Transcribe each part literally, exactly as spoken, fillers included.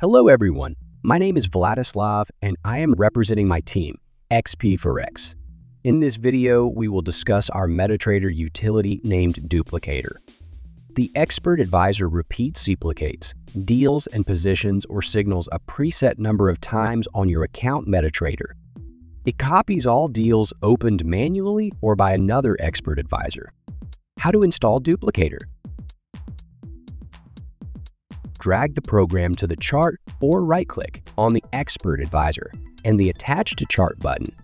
Hello everyone, my name is Vladislav and I am representing my team, X P four X. In this video, we will discuss our MetaTrader utility named Duplicator. The Expert Advisor repeats, duplicates, deals, and positions or signals a preset number of times on your account MetaTrader. It copies all deals opened manually or by another Expert Advisor. How to install Duplicator? Drag the program to the chart or right-click on the Expert Advisor and the Attach to Chart button.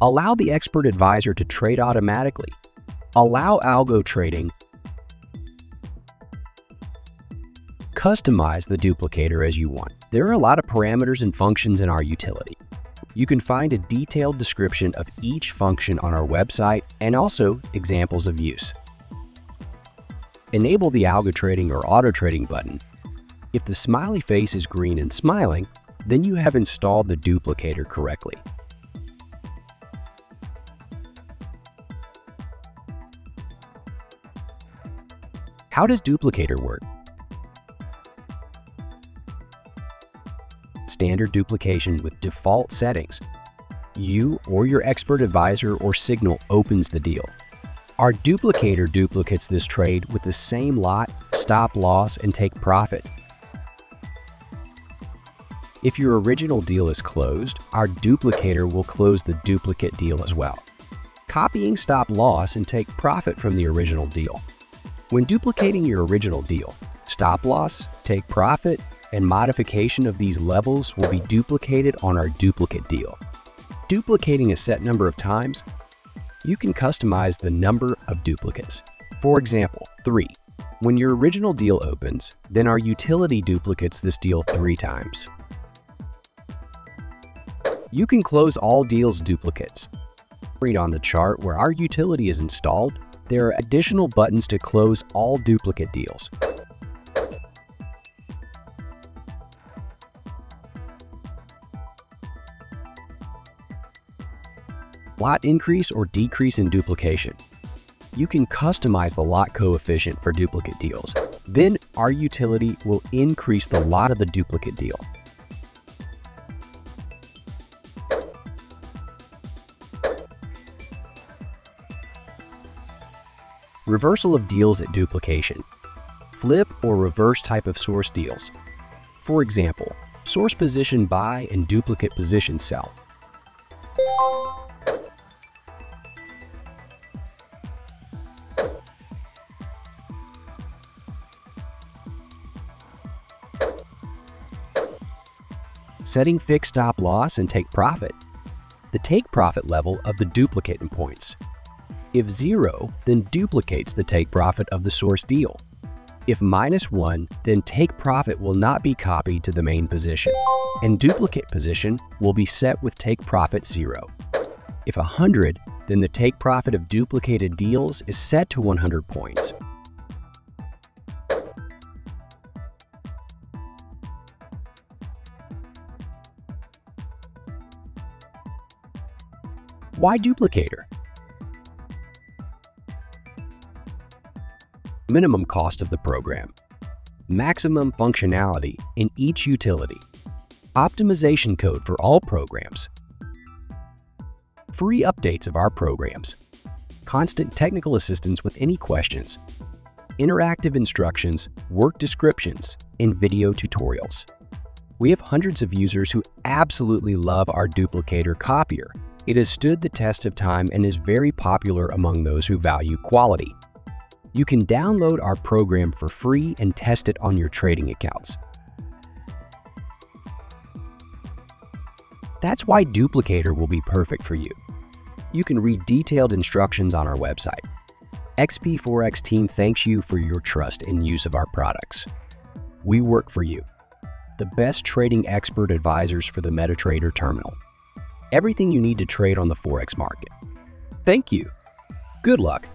Allow the Expert Advisor to trade automatically. Allow algo trading. Customize the duplicator as you want. There are a lot of parameters and functions in our utility. You can find a detailed description of each function on our website and also examples of use. Enable the algo trading or auto trading button. If the smiley face is green and smiling, then you have installed the duplicator correctly. How does duplicator work? Standard duplication with default settings. You or your expert advisor or signal opens the deal. Our duplicator duplicates this trade with the same lot, stop loss, and take profit. If your original deal is closed, our duplicator will close the duplicate deal as well, copying stop loss and take profit from the original deal. When duplicating your original deal, stop loss, take profit, and modification of these levels will be duplicated on our duplicate deal. Duplicating a set number of times, you can customize the number of duplicates. For example, three. When your original deal opens, then our utility duplicates this deal three times. You can close all deals duplicates. Read on the chart where our utility is installed, there are additional buttons to close all duplicate deals. Lot increase or decrease in duplication. You can customize the lot coefficient for duplicate deals. Then our utility will increase the lot of the duplicate deal. Reversal of deals at duplication. Flip or reverse type of source deals. For example, source position buy and duplicate position sell. Setting fixed stop loss and take profit. The take profit level of the duplicate in points. If zero, then duplicates the take profit of the source deal. If minus one, then take profit will not be copied to the main position, and duplicate position will be set with take profit zero. If one hundred, then the take profit of duplicated deals is set to one hundred points. Why duplicator? Minimum cost of the program. Maximum functionality in each utility. Optimization code for all programs. Free updates of our programs. Constant technical assistance with any questions. Interactive instructions, work descriptions, and video tutorials. We have hundreds of users who absolutely love our duplicator copier. It has stood the test of time and is very popular among those who value quality. You can download our program for free and test it on your trading accounts. That's why Duplicator will be perfect for you. You can read detailed instructions on our website. X P four X team thanks you for your trust and use of our products. We work for you. The best trading expert advisors for the MetaTrader terminal. Everything you need to trade on the Forex market. Thank you. Good luck.